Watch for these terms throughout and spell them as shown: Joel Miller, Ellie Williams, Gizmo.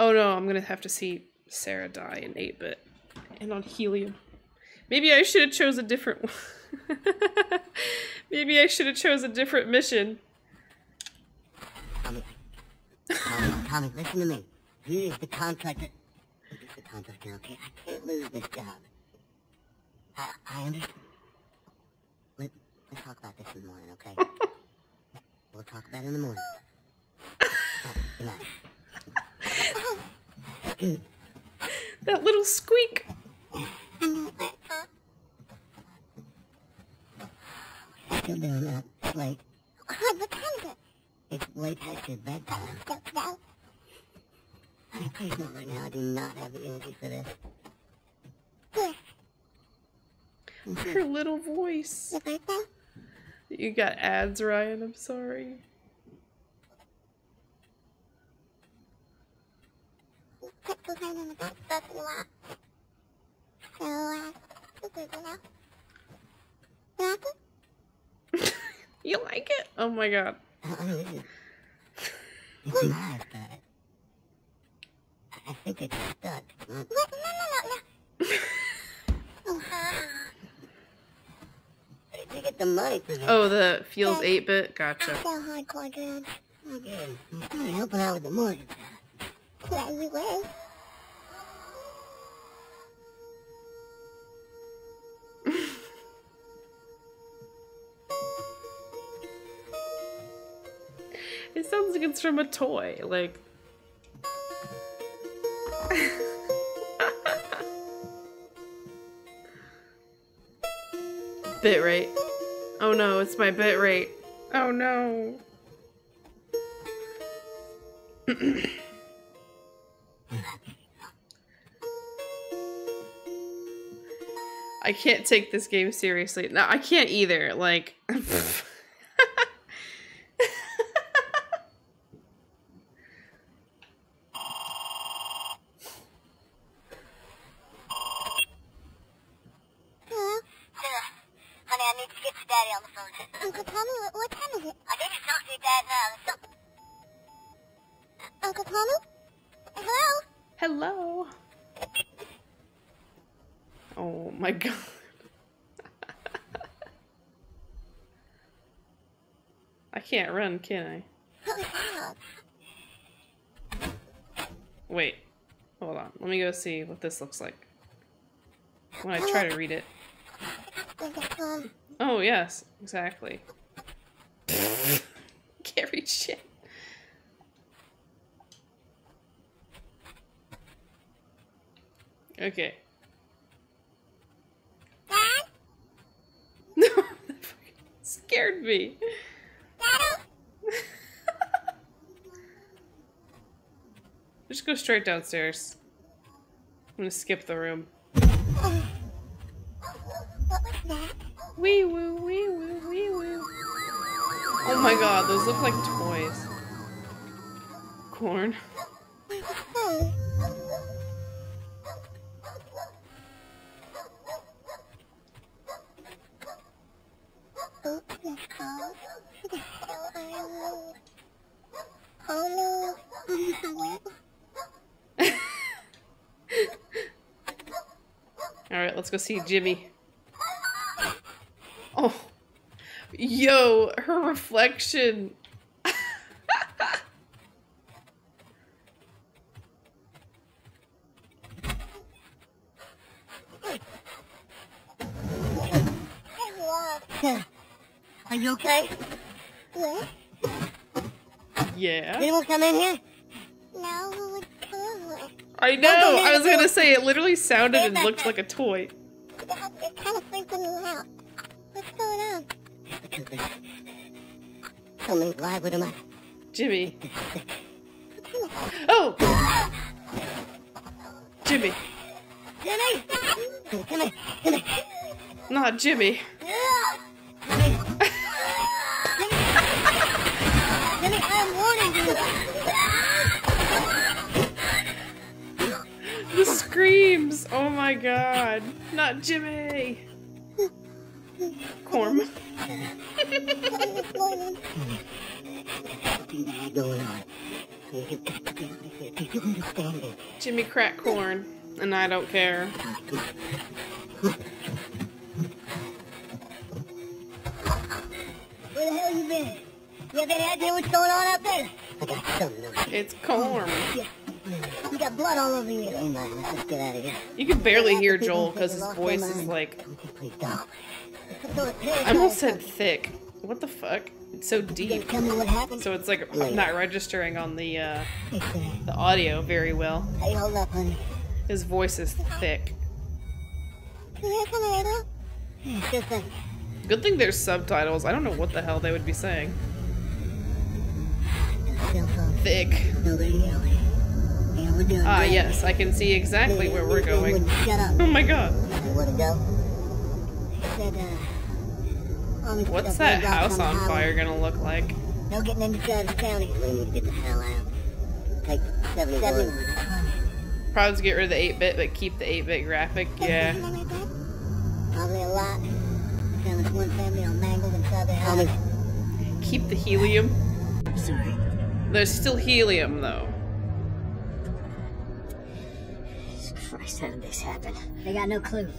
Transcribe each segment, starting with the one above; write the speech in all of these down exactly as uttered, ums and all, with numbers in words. Oh no, I'm gonna have to see Sarah die in eight bit and on helium. Maybe I should have chose a different one. Maybe I should have chose a different mission. Tommy, Tommy, Tommy, listen to me. He is the contractor. He is the contractor, okay? I can't lose this job. I, I understand. Let, let's talk about this in the morning, okay? We'll talk about it in the morning. That little squeak. Still doing that. It's late. What time is it? It's late past your bedtime. I'm crazy right now. I do not have the energy for this. Her little voice. You got ads, Ryan. I'm sorry. You like it? Oh my god. It's nice, but I think it's stuck. No, no, no, no. Did you get the money for that? Oh, the feels eight bit? Gotcha. I fell hardcore, dude. Oh, good. I'm helping out with the mortgage. Yeah, you will. It sounds like it's from a toy, like. Bitrate. Oh no, it's my bitrate. Oh no. I can't take this game seriously. No, I can't either. Like, can't run, can I? Wait, hold on. Let me go see what this looks like when I try to read it. Oh yes, exactly. Can't read shit. Okay. No, that fucking scared me. Just go straight downstairs. I'm gonna skip the room. Wee woo, wee woo, wee woo. Oh my god, those look like toys. Corn. Alright, let's go see Jimmy. Oh. Yo, her reflection. Are you okay? Yeah. Yeah. Anyone come in here? No. I know! I was gonna say, it literally sounded and looked like a toy. You're kind of freaking me out. What's going on? Tell me, why would I? Jimmy. Oh! Jimmy. Jimmy! Come here, come here. Not Jimmy. Jimmy. Jimmy, I'm warning you. The screams! Oh my god! Not Jimmy! Corm. What's going on? Jimmy crack corn, and I don't care. Where the hell you been? You have any idea what's going on out there? I got something on here. It's corn. Yeah. We got blood all over you. Hey man, let's just get out of here. You can barely hear Joel because his voice is like... I almost said thick. What the fuck? It's so deep. Tell me what happened. So it's like I'm not registering on the uh, the audio very well. Hey, hold up, honey. His voice is thick. Good thing there's subtitles. I don't know what the hell they would be saying. Thick. Ah, yes, I can see exactly where we're going. Oh my god. What's that house on fire gonna look like? No getting into the county. We need to get the hell out. Take seventy-one. Probably to get rid of the eight bit, but keep the eight bit graphic. Yeah. Probably a lot. Found this one family all mangled inside their house. Keep the helium. Sorry. There's still helium though. Christ, how did this happen? They got no clue.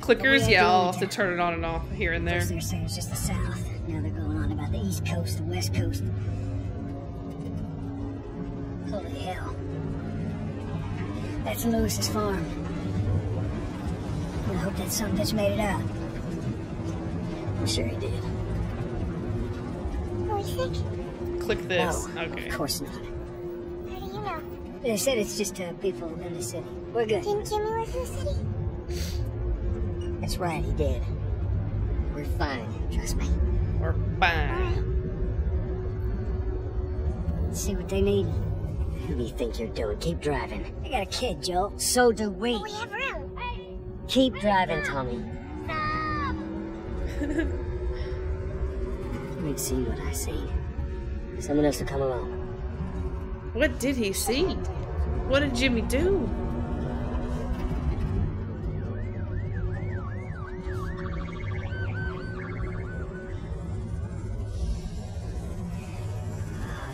Clickers, yeah, I'll have to turn it on and off here and there. First they're saying it's just the South. Now they're going on about the East Coast, the West Coast. Holy hell. That's Lewis's farm. I hope that son of a bitch made it out. I'm sure he did. Are we sick? Click this. No, okay. Of course not. How do you know? They said it's just uh, people in the city. We're good. Didn't Jimmy live in the city? That's right, he did. We're fine. Trust me. We're fine. Let's see what they need. Who do you think you're doing? Keep driving. I got a kid, Joel. So do we. Well, we have room. Hey. Keep hey, driving, stop. Tommy. Stop. You'd see what I seen. Someone else will come along. What did he see? What did Jimmy do?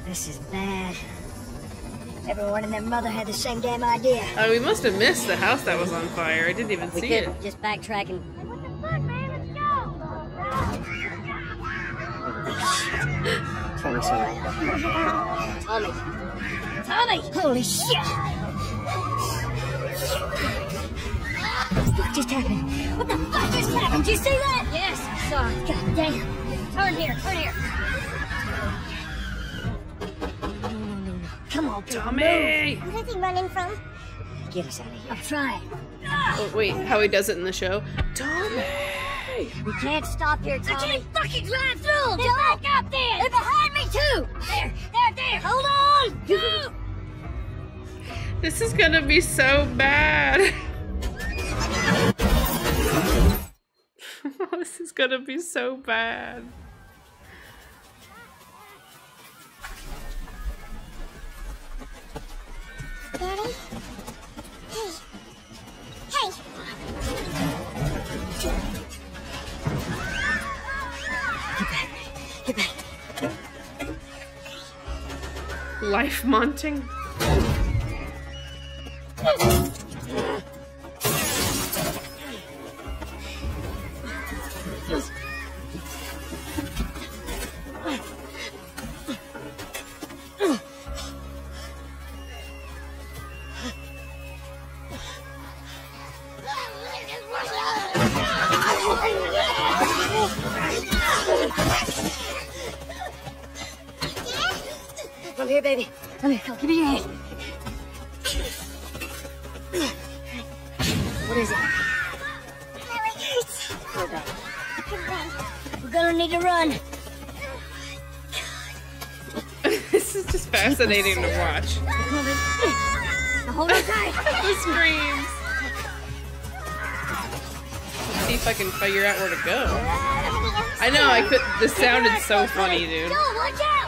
This is bad. Everyone and their mother had the same damn idea. Oh, we must have missed the house that was on fire. I didn't even we see could. it. Just backtracking. Hey, what the fuck, man? Let's go. Tommy. Tommy. Holy shit. What the fuck just happened? What the fuck just happened? Did you see that? Yes. Sorry. God damn. Turn here. Turn here. Come on, Tommy! Move. Where's he running from? Get us out of here. I'm trying. Oh, wait, how he does it in the show? Tommy! We can't stop here, Tommy. I can't fucking drive through! They're Joel. back up there! They're behind me, too! There, there, there! Hold on! Go. This is gonna be so bad. This is gonna be so bad. Daddy? Hey. Hey. Get back. Get back. Life mounting. Come here, baby. Come here. Come. Give me your hand. What is it? My leg hurts. Hold on. Come on. We're gonna need to run. This is just fascinating to watch. Hold on tight. The screams. Let's see if I can figure out where to go. I know I could. This sounded so funny, dude. Joel, watch out!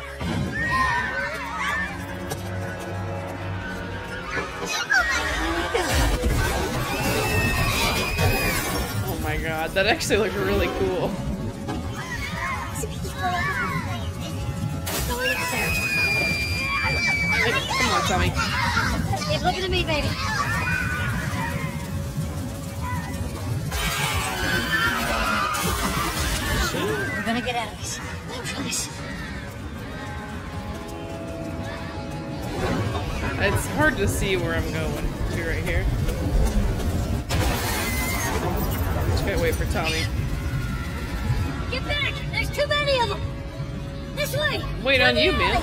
Oh my god, that actually looked really cool. Come on, Tommy. Keep looking at me, baby. We're gonna get out of this. Look for this. It's hard to see where I'm going. You're right here. Just gotta wait for Tommy. Get back! There's too many of them! This way! Wait on you, man.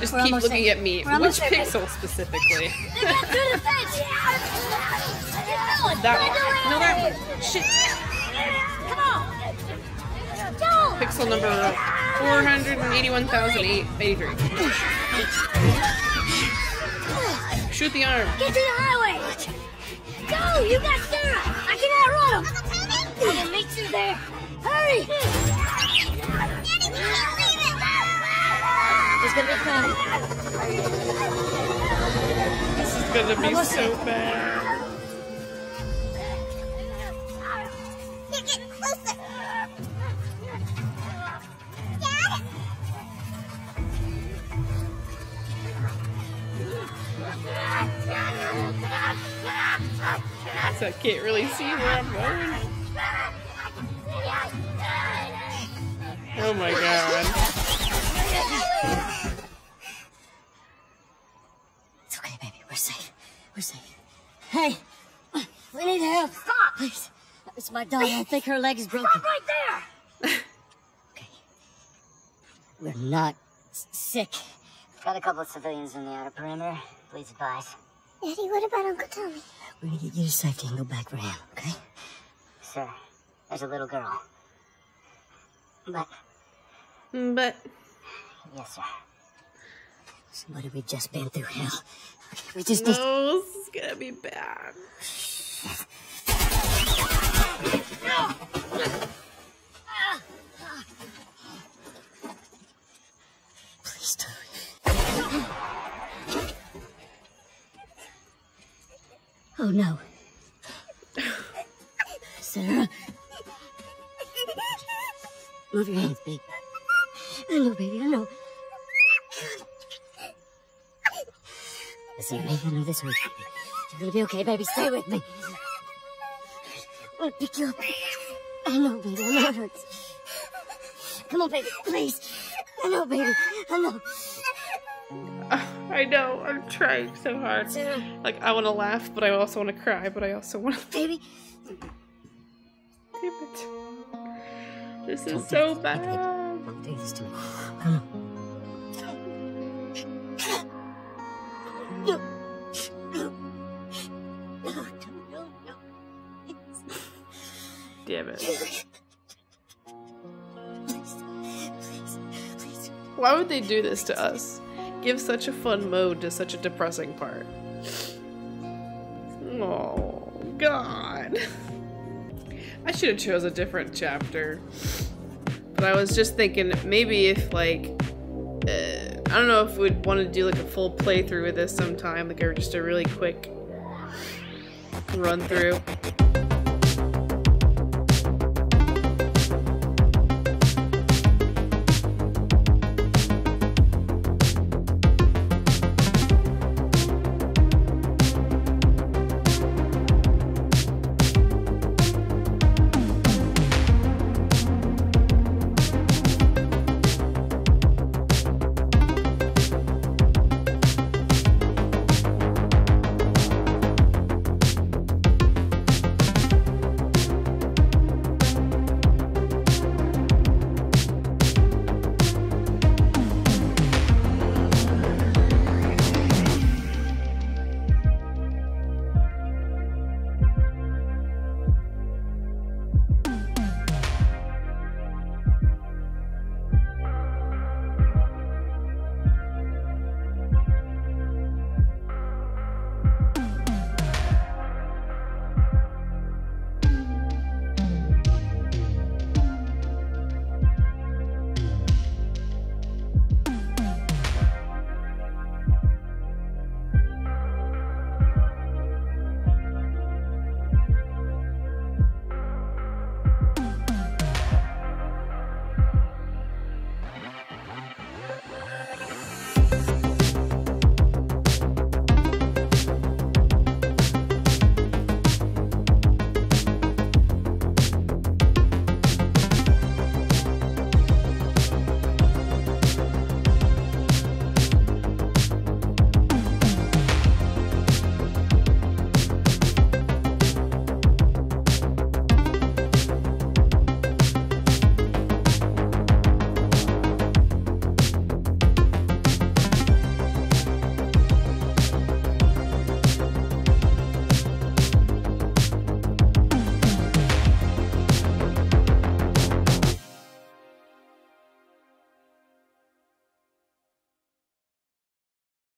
Just We're keep looking there. at me. We're Which pixel specifically? They got through the fence! That one. No, that one. Shit. Come on. Joel. Pixel number four hundred eighty-one thousand eight hundred eighty-three. Shoot the arm. Get to the highway. Go. You got Sarah. I can outrun him. I'm gonna meet you there. Hurry. Daddy, It's gonna be fun. This is gonna be so bad. You're getting closer. Dad? So I can't really see where I'm going. Oh my god. It's okay, baby. We're safe. We're safe. Hey, we need help. Stop! Please. It's my dog. I think her leg is broken. Stop right there! Okay. We're not sick. Got a couple of civilians in the outer perimeter. Please advise. Eddie, what about Uncle Tommy? We're gonna get you to safety and go back for him, okay? Sir, there's a little girl. But... But... Yes, sir. Somebody we just been through hell. Okay, we just. No, this is gonna be bad. No. Please do. Oh no, Sarah. Move your hands, babe. I know, baby. I know. This way, baby. I know this way. You're gonna be okay, baby. Stay with me. I'll pick you up. I know, baby. I know it hurts. Come on, baby. Please. I know, baby. I know. I know. I'm trying so hard. Sarah. Like I want to laugh, but I also want to cry, but I also want to. Baby. Damn it. This is so bad. Don't do this to me. Come on. No. No. No, no, no. Damn it. Please, please, please. Why would they do this to us? Give such a fun mode to such a depressing part. Oh, God. I should have chose a different chapter. But I was just thinking maybe if like uh, I don't know if we'd want to do like a full playthrough of this sometime, like or just a really quick run through.